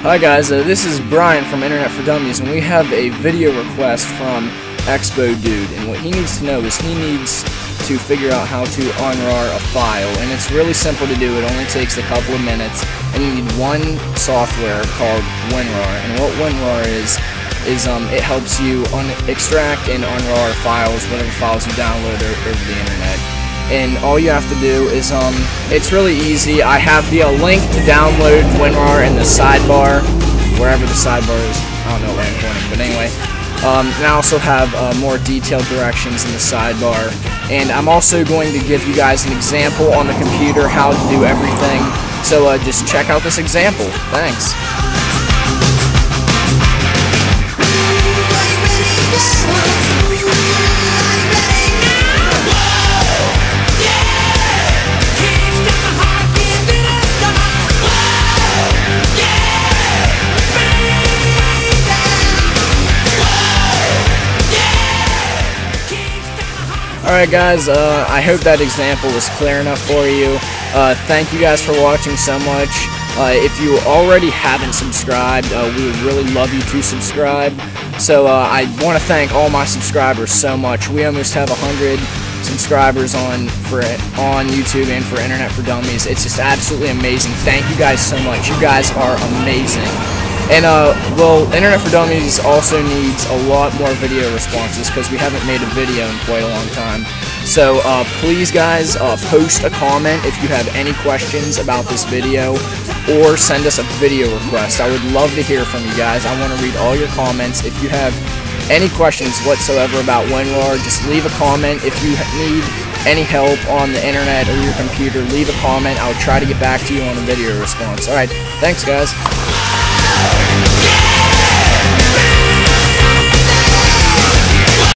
Hi guys, this is Brian from Internet4Dummies, and we have a video request from Expo Dude, and what he needs to know is he needs to figure out how to WinRAR a file, and it's really simple to do. It only takes a couple of minutes, and you need one software called WinRAR, and what WinRAR is it helps you extract and WinRAR files, whatever files you download over the internet. And all you have to do is, it's really easy. I have the link to download WinRAR in the sidebar, wherever the sidebar is. I don't know where I'm pointing, but anyway. And I also have more detailed directions in the sidebar. And I'm also going to give you guys an example on the computer how to do everything. So just check out this example. Thanks. Alright guys, I hope that example was clear enough for you. Thank you guys for watching so much. If you already haven't subscribed, we would really love you to subscribe. So I want to thank all my subscribers so much. We almost have 100 subscribers on YouTube and for Internet4Dummies. It's just absolutely amazing. Thank you guys so much. You guys are amazing. And, well, Internet4Dummies also needs a lot more video responses because we haven't made a video in quite a long time. So, please, guys, post a comment if you have any questions about this video or send us a video request. I would love to hear from you guys. I want to read all your comments. If you have any questions whatsoever about WinRAR, just leave a comment. If you need any help on the internet or your computer, leave a comment. I'll try to get back to you on a video response. Alright, thanks, guys.